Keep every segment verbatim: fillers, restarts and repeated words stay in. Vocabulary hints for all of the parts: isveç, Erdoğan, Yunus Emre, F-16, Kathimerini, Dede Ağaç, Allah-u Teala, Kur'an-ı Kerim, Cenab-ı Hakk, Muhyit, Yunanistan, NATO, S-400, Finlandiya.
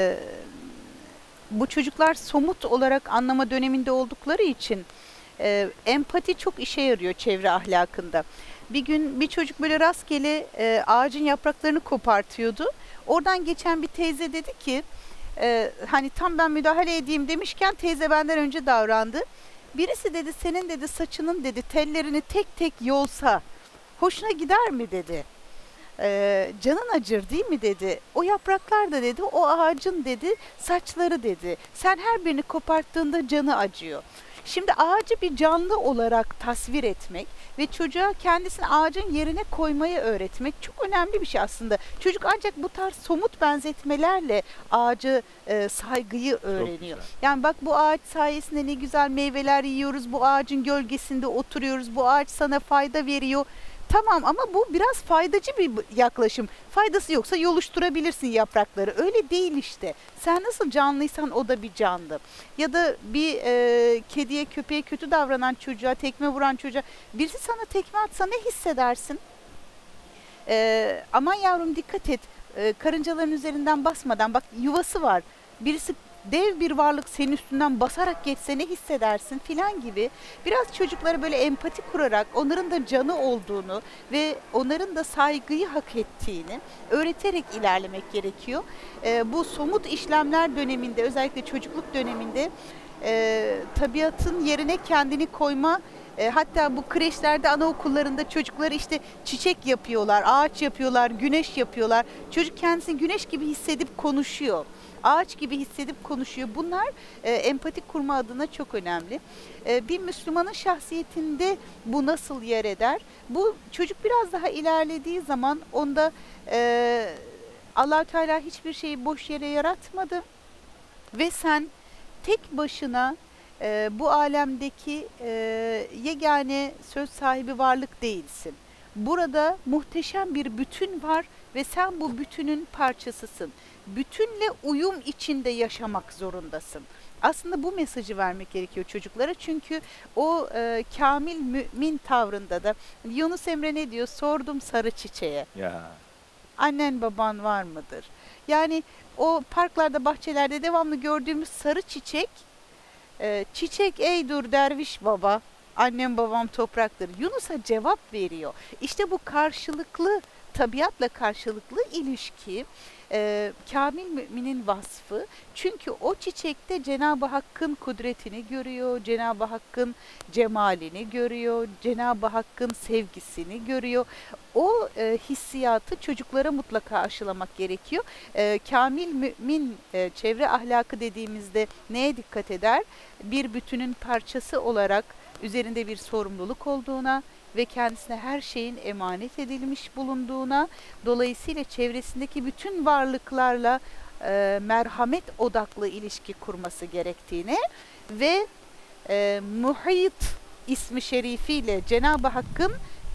e, bu çocuklar somut olarak anlama döneminde oldukları için e, empati çok işe yarıyor çevre ahlakında. Bir gün bir çocuk böyle rastgele e, ağacın yapraklarını kopartıyordu. Oradan geçen bir teyze dedi ki, e, hani tam ben müdahale edeyim demişken teyze benden önce davrandı. Birisi dedi senin dedi saçının dedi tellerini tek tek yolsa hoşuna gider mi dedi. E, canın acır değil mi dedi. O yapraklar da dedi o ağacın dedi saçları dedi. Sen her birini koparttığında canı acıyor. Şimdi ağacı bir canlı olarak tasvir etmek ve çocuğa kendisini ağacın yerine koymayı öğretmek çok önemli bir şey aslında. Çocuk ancak bu tarz somut benzetmelerle ağacı e, saygıyı öğreniyor. Yani bak bu ağaç sayesinde ne güzel meyveler yiyoruz, bu ağacın gölgesinde oturuyoruz, bu ağaç sana fayda veriyor. Tamam ama bu biraz faydacı bir yaklaşım. Faydası yoksa yoluşturabilirsin yaprakları. Öyle değil işte. Sen nasıl canlıysan o da bir canlı. Ya da bir e, kediye, köpeğe kötü davranan çocuğa, tekme vuran çocuğa. Birisi sana tekme atsa ne hissedersin? E, aman yavrum dikkat et. E, karıncaların üzerinden basmadan. Bak yuvası var. Birisi dev bir varlık senin üstünden basarak geçse ne hissedersin filan gibi biraz çocuklara böyle empati kurarak onların da canı olduğunu ve onların da saygıyı hak ettiğini öğreterek ilerlemek gerekiyor. Ee, bu somut işlemler döneminde özellikle çocukluk döneminde e, tabiatın yerine kendini koyma. Hatta bu kreşlerde, anaokullarında çocukları işte çiçek yapıyorlar, ağaç yapıyorlar, güneş yapıyorlar. Çocuk kendisini güneş gibi hissedip konuşuyor, ağaç gibi hissedip konuşuyor. Bunlar e, empati kurma adına çok önemli. E, bir Müslümanın şahsiyetinde bu nasıl yer eder? Bu çocuk biraz daha ilerlediği zaman onda e, Allah-u Teala hiçbir şeyi boş yere yaratmadı ve sen tek başına Ee, bu alemdeki e, yegane söz sahibi varlık değilsin. Burada muhteşem bir bütün var ve sen bu bütünün parçasısın. Bütünle uyum içinde yaşamak zorundasın. Aslında bu mesajı vermek gerekiyor çocuklara. Çünkü o e, kamil mümin tavrında da Yunus Emre ne diyor? Sordum sarı çiçeğe. Ya. Annen baban var mıdır? Yani o parklarda, bahçelerde devamlı gördüğümüz sarı çiçek çiçek ey dur derviş baba, annem babam topraktır. Yunus'a cevap veriyor. İşte bu karşılıklı, tabiatla karşılıklı ilişki e, kamil müminin vasfı. Çünkü o çiçekte Cenab-ı Hakk'ın kudretini görüyor, Cenab-ı Hakk'ın cemalini görüyor, Cenab-ı Hakk'ın sevgisini görüyor. O e, hissiyatı çocuklara mutlaka aşılamak gerekiyor. E, kamil mümin e, çevre ahlakı dediğimizde neye dikkat eder? Bir bütünün parçası olarak üzerinde bir sorumluluk olduğuna ve kendisine her şeyin emanet edilmiş bulunduğuna, dolayısıyla çevresindeki bütün varlıklarla e, merhamet odaklı ilişki kurması gerektiğine ve e, Muhyit ismi şerifiyle Cenab-ı Hakk'ın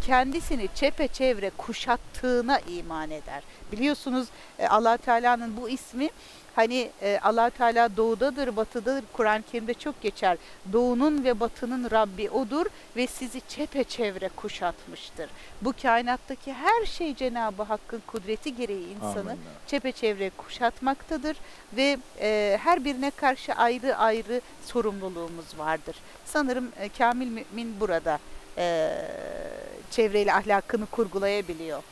kendisini çepeçevre kuşattığına iman eder. Biliyorsunuz Allah-u Teala'nın bu ismi, hani Allah-u Teala doğudadır, batıdadır, Kur'an-ı Kerim'de çok geçer. Doğunun ve batının Rabbi odur ve sizi çepeçevre kuşatmıştır. Bu kainattaki her şey Cenab-ı Hakk'ın kudreti gereği insanı Amin. çepeçevre kuşatmaktadır ve e, her birine karşı ayrı ayrı sorumluluğumuz vardır. Sanırım e, kamil mümin burada e, çevreyle ahlakını kurgulayabiliyor.